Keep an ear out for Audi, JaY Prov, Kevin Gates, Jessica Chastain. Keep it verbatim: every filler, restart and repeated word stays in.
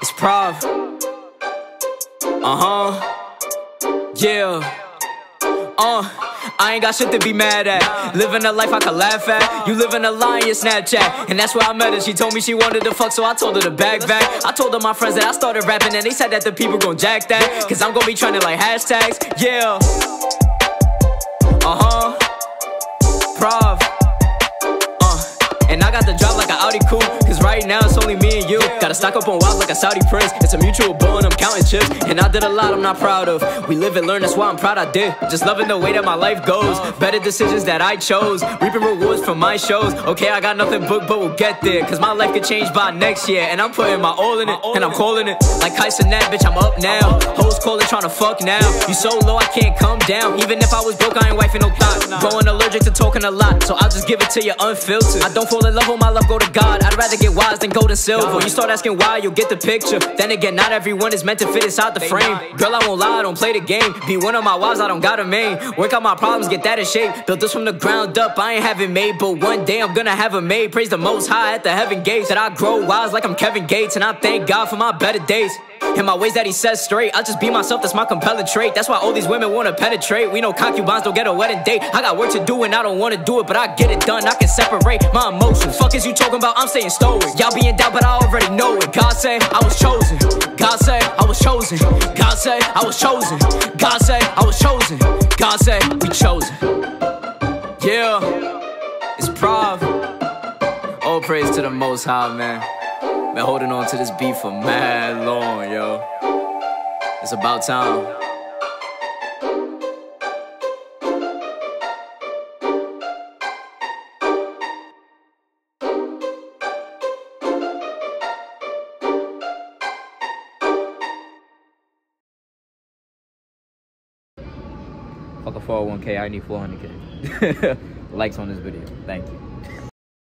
It's Prov. Uh-huh. Yeah. Uh, I ain't got shit to be mad at. Living a life I could laugh at. You living a lie in your Snapchat. And that's where I met her. She told me she wanted to fuck, so I told her to backpack. I told her my friends that I started rapping, and they said that the people gon' jack that, cause I'm gon' be trending like hashtags. Yeah. Uh-huh. Prov. Uh, and I got the drop like an Audi coupe, cause right now it's only me and you. Gotta stock up on wild like a Saudi prince. It's a mutual bond, I'm counting chips. And I did a lot I'm not proud of. We live and learn, that's why I'm proud I did. Just loving the way that my life goes. Better decisions that I chose, reaping rewards from my shows. Okay, I got nothing booked, but we'll get there, cause my life could change by next year. And I'm putting my all in it, and I'm calling it like Kyson that, bitch, I'm up now. Hoes calling, trying to fuck now. You so low, I can't come down. Even if I was broke, I ain't wifing no thought. Growing allergic to talking a lot, so I'll just give it to you unfiltered. I don't fall in love with my love, go to God. I'd rather get wise than gold and silver. You start asking why, you'll get the picture. Then again, not everyone is meant to fit inside the frame. Girl, I won't lie, I don't play the game. Be one of my wives, I don't got a main. Work out my problems, get that in shape. Built this from the ground up, I ain't have it made, but one day I'm gonna have a maid. Praise the most high at the heaven gates, that I grow wise like I'm Kevin Gates. And I thank God for my better days and my ways that he says straight. I just be myself, that's my compelling trait. That's why all these women wanna penetrate. We know concubines don't get a wedding date. I got work to do and I don't wanna do it, but I get it done, I can separate my emotions. Fuck is you talking about, I'm staying stoic. Y'all be in doubt, but I already know it. God said I was chosen, God said I was chosen, God said I was chosen, God said I was chosen, God said we chosen. Yeah, it's Prov. All praise to the most high, man. Been holding on to this beat for mad long, yo. It's about time. Fuck a four oh one K, I need four hundred K. Likes on this video. Thank you.